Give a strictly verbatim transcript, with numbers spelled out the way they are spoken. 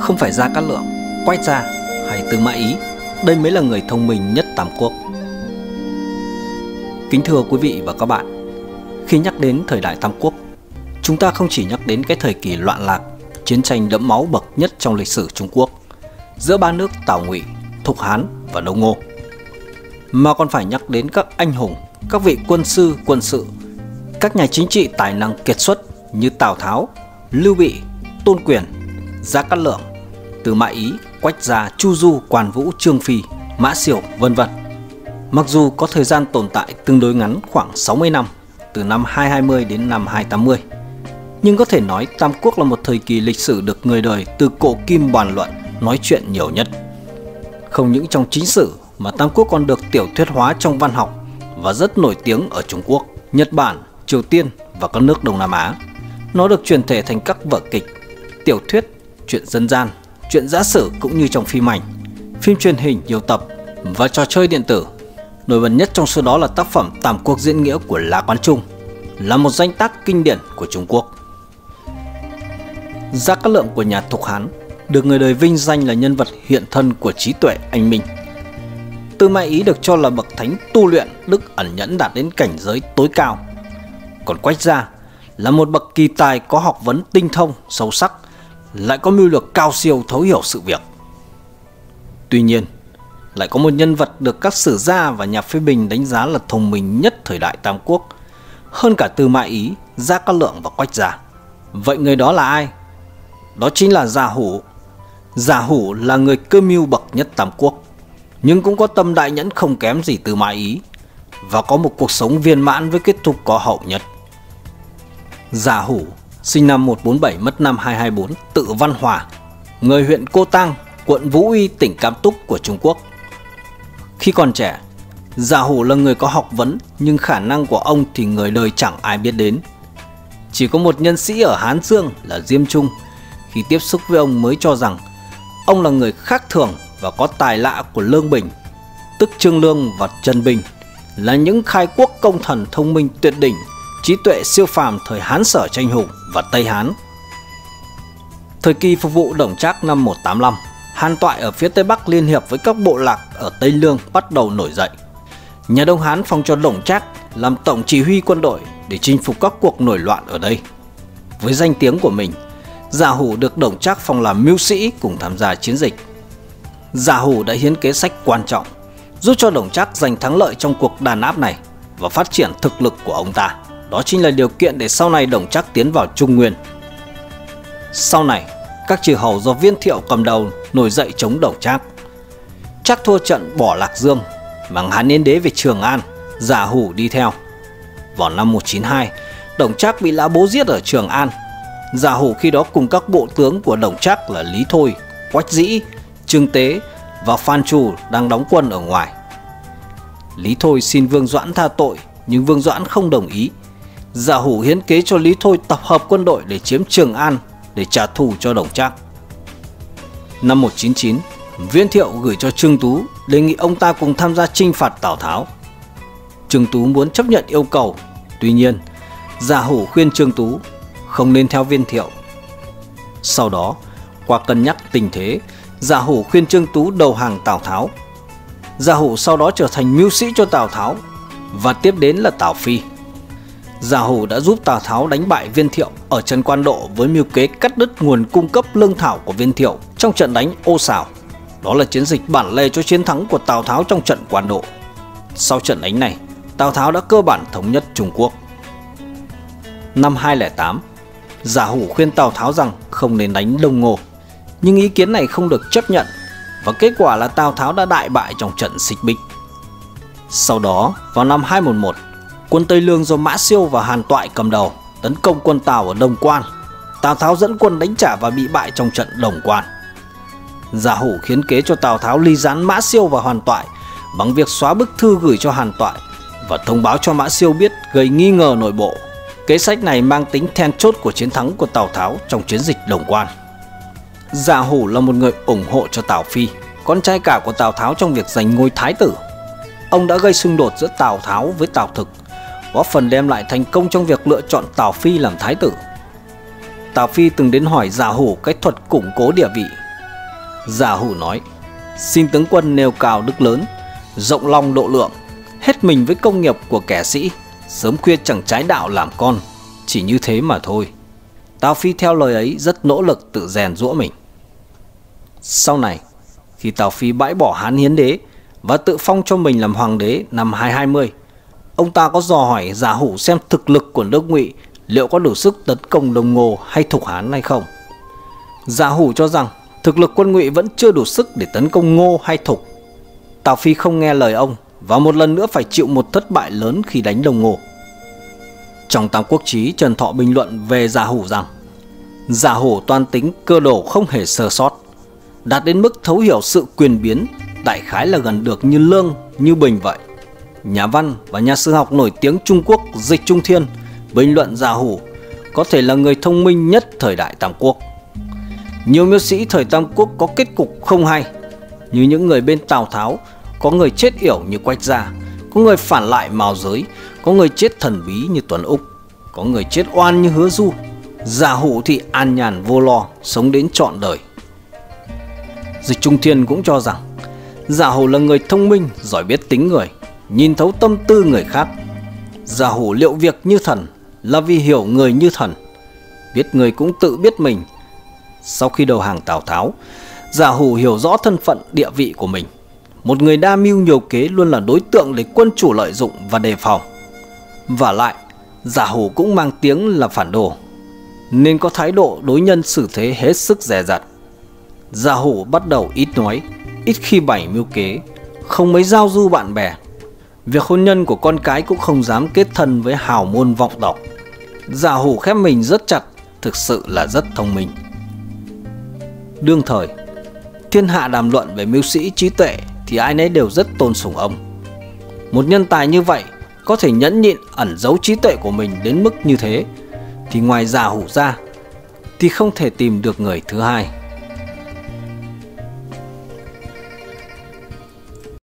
Không phải Gia Cát Lượng, Quách Gia hay Tư Mã Ý, đây mới là người thông minh nhất Tam Quốc. Kính thưa quý vị và các bạn, khi nhắc đến thời đại Tam Quốc, chúng ta không chỉ nhắc đến cái thời kỳ loạn lạc, chiến tranh đẫm máu bậc nhất trong lịch sử Trung Quốc giữa ba nước Tào Ngụy, Thục Hán và Đông Ngô, mà còn phải nhắc đến các anh hùng, các vị quân sư, quân sự, các nhà chính trị tài năng kiệt xuất như Tào Tháo, Lưu Bị, Tôn Quyền, Gia Cát Lượng, Tư Mã Ý, Quách Gia, Chu Du, Quan Vũ, Trương Phi, Mã Siêu, vân vân. Mặc dù có thời gian tồn tại tương đối ngắn khoảng sáu mươi năm, từ năm hai trăm hai mươi đến năm hai trăm tám mươi, nhưng có thể nói Tam Quốc là một thời kỳ lịch sử được người đời từ cổ kim bàn luận, nói chuyện nhiều nhất. Không những trong chính sử mà Tam Quốc còn được tiểu thuyết hóa trong văn học và rất nổi tiếng ở Trung Quốc, Nhật Bản, Triều Tiên và các nước Đông Nam Á. Nó được chuyển thể thành các vở kịch, tiểu thuyết, chuyện dân gian, chuyện giã sử cũng như trong phim ảnh, phim truyền hình nhiều tập và trò chơi điện tử. Nổi bật nhất trong số đó là tác phẩm Tam Quốc Diễn Nghĩa của La Quán Trung, là một danh tác kinh điển của Trung Quốc. Gia Cát Lượng của nhà Thục Hán được người đời vinh danh là nhân vật hiện thân của trí tuệ anh minh. Tư Mã Ý được cho là bậc thánh tu luyện, đức ẩn nhẫn đạt đến cảnh giới tối cao. Còn Quách Gia là một bậc kỳ tài có học vấn tinh thông, sâu sắc, lại có mưu lược cao siêu thấu hiểu sự việc. Tuy nhiên, lại có một nhân vật được các sử gia và nhà phê bình đánh giá là thông minh nhất thời đại Tam Quốc, hơn cả Tư Mã Ý, Gia Cát Lượng và Quách Gia. Vậy người đó là ai? Đó chính là Giả Hủ. Giả Hủ là người cơ mưu bậc nhất Tam Quốc, nhưng cũng có tâm đại nhẫn không kém gì Tư Mã Ý, và có một cuộc sống viên mãn với kết thúc có hậu nhất. Giả Hủ sinh năm một bốn bảy, mất năm hai hai bốn, tự Văn Hòa, người huyện Cô Tăng, quận Vũ Uy, tỉnh Cam Túc của Trung Quốc. Khi còn trẻ, Giả Hủ là người có học vấn, nhưng khả năng của ông thì người đời chẳng ai biết đến. Chỉ có một nhân sĩ ở Hán Dương là Diêm Trung, khi tiếp xúc với ông mới cho rằng ông là người khác thường và có tài lạ của Lương Bình, tức Trương Lương và Trần Bình, là những khai quốc công thần thông minh tuyệt đỉnh, trí tuệ siêu phàm thời Hán Sở tranh hùng và Tây Hán. Thời kỳ phục vụ Đồng Trác năm một tám năm, Hàn Toại ở phía Tây Bắc liên hiệp với các bộ lạc ở Tây Lương bắt đầu nổi dậy. Nhà Đông Hán phong cho Đồng Trác làm tổng chỉ huy quân đội để chinh phục các cuộc nổi loạn ở đây. Với danh tiếng của mình, Giả Hủ được Đồng Trác phong làm mưu sĩ cùng tham gia chiến dịch. Giả Hủ đã hiến kế sách quan trọng giúp cho Đồng Trác giành thắng lợi trong cuộc đàn áp này và phát triển thực lực của ông ta. Đó chính là điều kiện để sau này Đồng Trác tiến vào Trung Nguyên. Sau này, các chư hầu do Viên Thiệu cầm đầu nổi dậy chống Đồng Trác. Trác thua trận bỏ Lạc Dương, mang Hán Hiến Đế về Trường An, Giả Hủ đi theo. Vào năm một chín hai, Đồng Trác bị Lã Bố giết ở Trường An. Giả Hủ khi đó cùng các bộ tướng của Đồng Trác là Lý Thôi, Quách Dĩ, Trương Tế và Phan Trù đang đóng quân ở ngoài. Lý Thôi xin Vương Doãn tha tội, nhưng Vương Doãn không đồng ý. Giả Hủ hiến kế cho Lý Thôi tập hợp quân đội để chiếm Trường An để trả thù cho Đồng Trác. Năm một chín chín, Viên Thiệu gửi cho Trương Tú đề nghị ông ta cùng tham gia chinh phạt Tào Tháo. Trương Tú muốn chấp nhận yêu cầu, tuy nhiên Giả Hủ khuyên Trương Tú không nên theo Viên Thiệu. Sau đó, qua cân nhắc tình thế, Giả Hủ khuyên Trương Tú đầu hàng Tào Tháo. Giả Hủ sau đó trở thành mưu sĩ cho Tào Tháo và tiếp đến là Tào Phi. Giả Hủ đã giúp Tào Tháo đánh bại Viên Thiệu ở trận Quan Độ với mưu kế cắt đứt nguồn cung cấp lương thảo của Viên Thiệu trong trận đánh Ô Sào. Đó là chiến dịch bản lề cho chiến thắng của Tào Tháo trong trận Quan Độ. Sau trận đánh này, Tào Tháo đã cơ bản thống nhất Trung Quốc. Năm hai không không tám, Giả Hủ khuyên Tào Tháo rằng không nên đánh Đông Ngô, nhưng ý kiến này không được chấp nhận và kết quả là Tào Tháo đã đại bại trong trận Xích Bích. Sau đó, vào năm hai một một, quân Tây Lương do Mã Siêu và Hàn Toại cầm đầu tấn công quân Tào ở Đồng Quan. Tào Tháo dẫn quân đánh trả và bị bại trong trận Đồng Quan. Giả Hủ khiến kế cho Tào Tháo ly gián Mã Siêu và Hàn Toại bằng việc xóa bức thư gửi cho Hàn Toại và thông báo cho Mã Siêu biết, gây nghi ngờ nội bộ. Kế sách này mang tính then chốt của chiến thắng của Tào Tháo trong chiến dịch Đồng Quan. Giả Hủ là một người ủng hộ cho Tào Phi, con trai cả của Tào Tháo trong việc giành ngôi thái tử. Ông đã gây xung đột giữa Tào Tháo với Tào Thực, góp phần đem lại thành công trong việc lựa chọn Tào Phi làm thái tử. Tào Phi từng đến hỏi Giả Hủ cách thuật củng cố địa vị. Giả Hủ nói: xin tướng quân nêu cao đức lớn, rộng lòng độ lượng, hết mình với công nghiệp của kẻ sĩ, sớm khuya chẳng trái đạo làm con, chỉ như thế mà thôi. Tào Phi theo lời ấy rất nỗ lực tự rèn giũa mình. Sau này, khi Tào Phi bãi bỏ Hán Hiến Đế và tự phong cho mình làm hoàng đế năm hai hai mươi, ông ta có dò hỏi Giả Hủ xem thực lực của nước Ngụy liệu có đủ sức tấn công Đông Ngô hay Thục Hán hay không. Giả Hủ cho rằng thực lực quân Ngụy vẫn chưa đủ sức để tấn công Ngô hay Thục. Tào Phi không nghe lời ông và một lần nữa phải chịu một thất bại lớn khi đánh Đông Ngô. Trong Tam Quốc Chí, Trần Thọ bình luận về Giả Hủ rằng: Giả Hủ toan tính cơ đồ không hề sơ sót, đạt đến mức thấu hiểu sự quyền biến, đại khái là gần được như Lương, như Bình vậy. Nhà văn và nhà sử học nổi tiếng Trung Quốc Dịch Trung Thiên bình luận Giả Hủ có thể là người thông minh nhất thời đại Tam Quốc. Nhiều miêu sĩ thời Tam Quốc có kết cục không hay, như những người bên Tào Tháo, có người chết yểu như Quách Gia, có người phản lại Mao Giới, có người chết thần bí như Tuấn Úc, có người chết oan như Hứa Du. Giả Hủ thì an nhàn vô lo, sống đến trọn đời. Dịch Trung Thiên cũng cho rằng Giả Hủ là người thông minh, giỏi biết tính người, nhìn thấu tâm tư người khác. Giả Hủ liệu việc như thần là vì hiểu người như thần, biết người cũng tự biết mình. Sau khi đầu hàng Tào Tháo, Giả Hủ hiểu rõ thân phận địa vị của mình. Một người đa mưu nhiều kế luôn là đối tượng để quân chủ lợi dụng và đề phòng. Vả lại, Giả Hủ cũng mang tiếng là phản đồ, nên có thái độ đối nhân xử thế hết sức dè dặt. Giả Hủ bắt đầu ít nói, ít khi bày mưu kế, không mấy giao du bạn bè. Việc hôn nhân của con cái cũng không dám kết thân với hào môn vọng tộc. Giả Hủ khép mình rất chặt, thực sự là rất thông minh. Đương thời, thiên hạ đàm luận về mưu sĩ trí tuệ thì ai nấy đều rất tôn sùng ông. Một nhân tài như vậy có thể nhẫn nhịn ẩn giấu trí tuệ của mình đến mức như thế, thì ngoài Giả Hủ ra thì không thể tìm được người thứ hai.